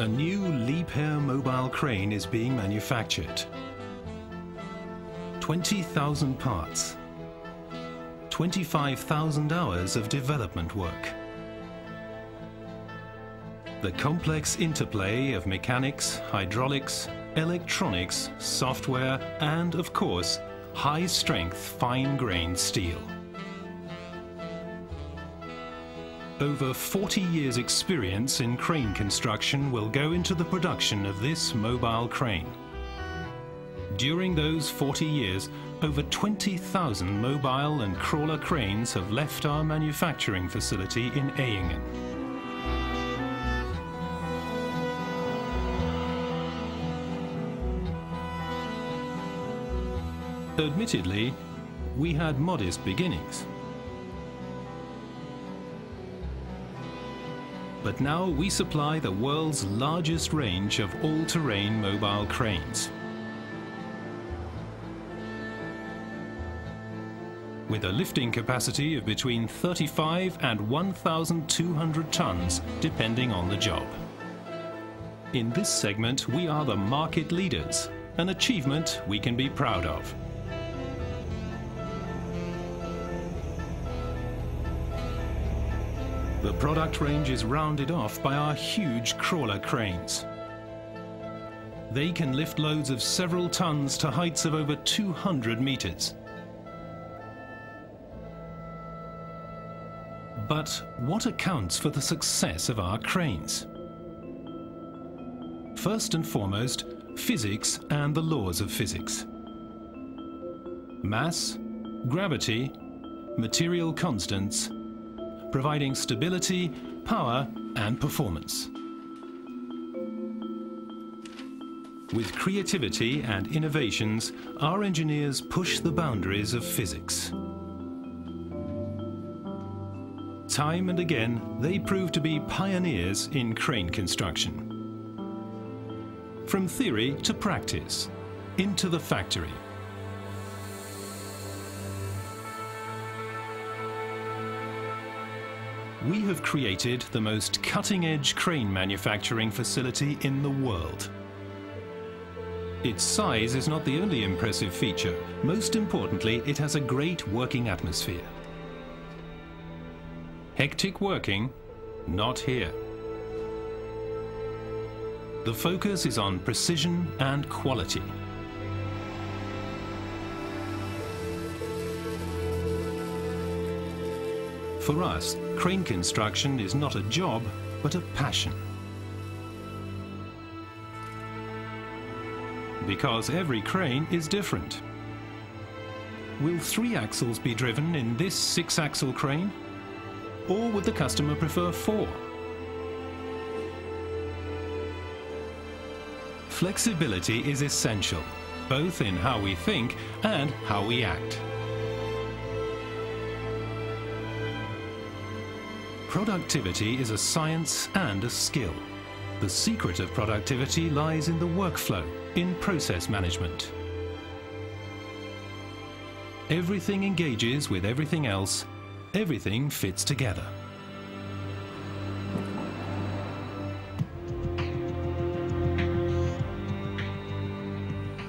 A new Liebherr mobile crane is being manufactured. 20,000 parts, 25,000 hours of development work. The complex interplay of mechanics, hydraulics, electronics, software, and of course, high-strength, fine-grained steel. Over 40 years' experience in crane construction will go into the production of this mobile crane. During those 40 years, over 20,000 mobile and crawler cranes have left our manufacturing facility in Ehingen. Admittedly, we had modest beginnings. But now we supply the world's largest range of all-terrain mobile cranes. With a lifting capacity of between 35 and 1,200 tons, depending on the job. In this segment, we are the market leaders, an achievement we can be proud of. The product range is rounded off by our huge crawler cranes. They can lift loads of several tons to heights of over 200 meters. But what accounts for the success of our cranes? First and foremost, physics and the laws of physics. Mass, gravity, material constants, providing stability, power, and performance. With creativity and innovations, our engineers push the boundaries of physics. Time and again, they prove to be pioneers in crane construction. From theory to practice, into the factory. We have created the most cutting-edge crane manufacturing facility in the world. Its size is not the only impressive feature. Most importantly, it has a great working atmosphere. Hectic working, not here. The focus is on precision and quality. For us, crane construction is not a job, but a passion. Because every crane is different. Will 3 axles be driven in this 6-axle crane? Or would the customer prefer 4? Flexibility is essential, both in how we think and how we act. Productivity is a science and a skill. The secret of productivity lies in the workflow, in process management. Everything engages with everything else. Everything fits together.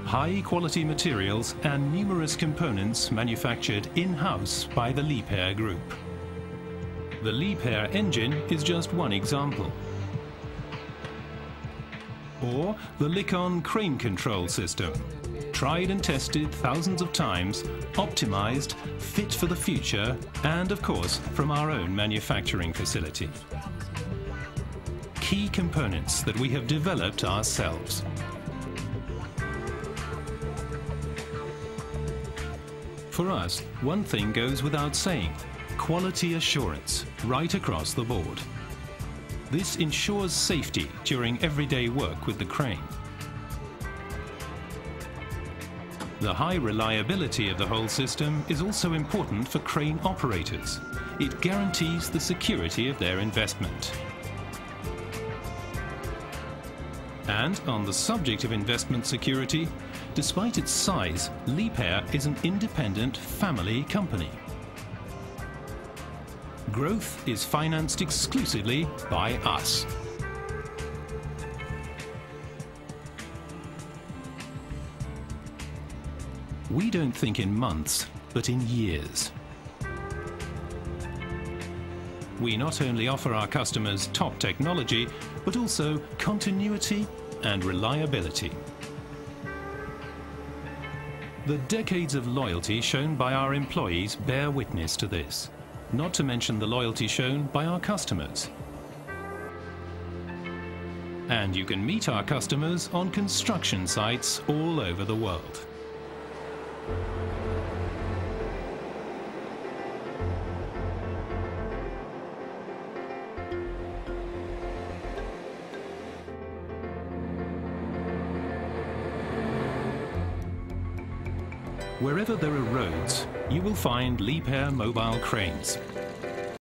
High-quality materials and numerous components manufactured in-house by the Liebherr Group. The Liebherr engine is just one example. Or the LiPair crane control system. Tried and tested thousands of times, optimized, fit for the future, and of course, from our own manufacturing facility. Key components that we have developed ourselves. For us, one thing goes without saying. Quality assurance, right across the board. This ensures safety during everyday work with the crane. The high reliability of the whole system is also important for crane operators. It guarantees the security of their investment. And on the subject of investment security, despite its size, Liebherr is an independent family company. Growth is financed exclusively by us. We don't think in months, but in years. We not only offer our customers top technology, but also continuity and reliability. The decades of loyalty shown by our employees bear witness to this, not to mention the loyalty shown by our customers. And you can meet our customers on construction sites all over the world. Wherever there are roads, you will find Liebherr mobile cranes.